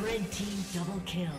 Red team double kill.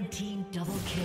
Red team double kill.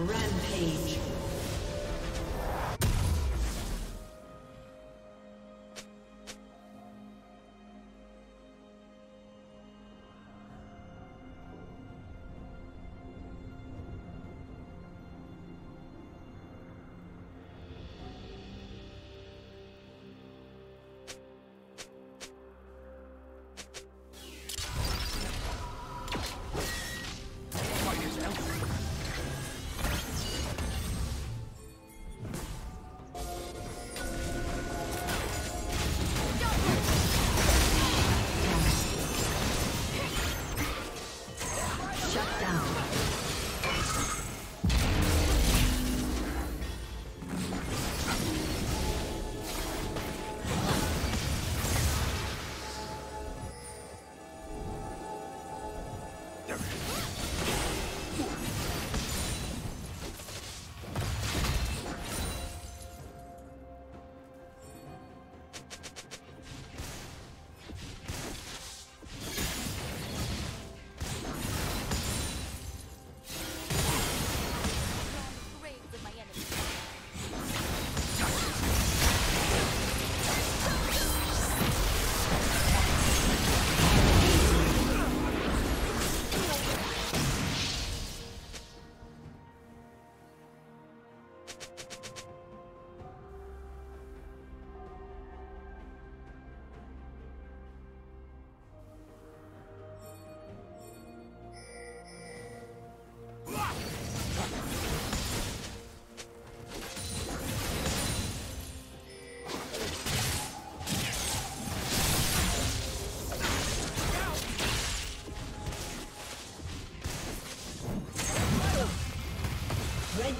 Rampage.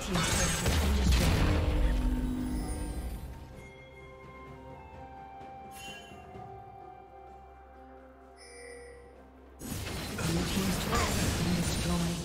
team's turret has been destroyed.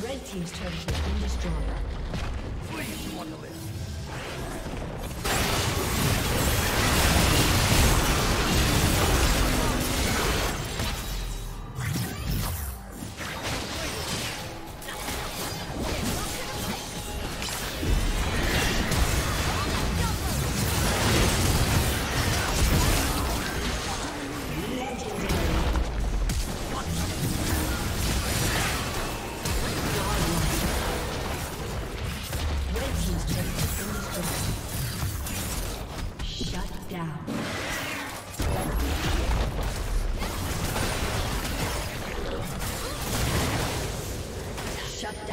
Red team's turret has been destroyed. Please, you want to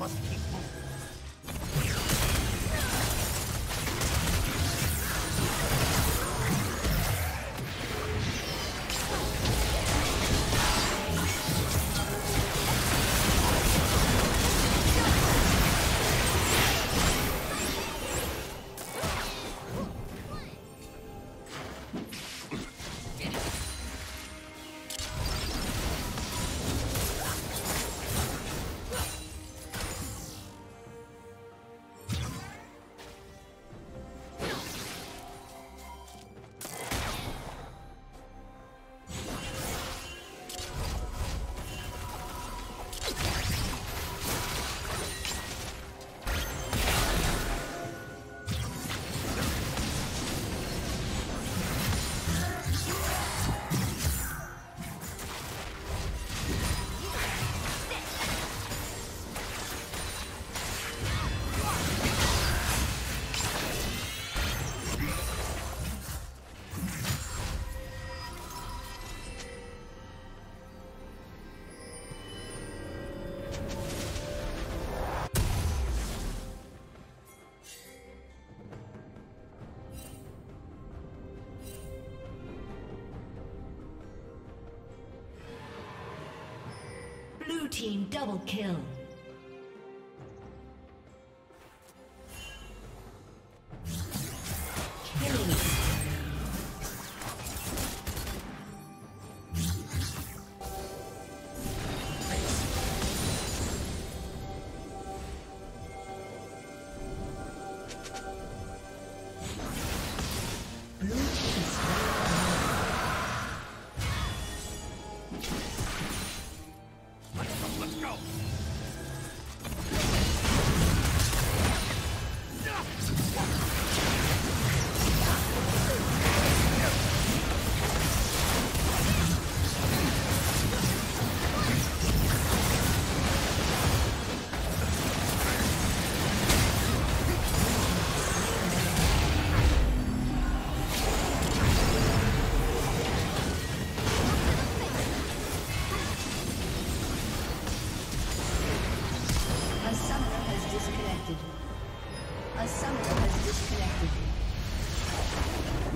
must keep moving. Team double kill. A summoner has disconnected.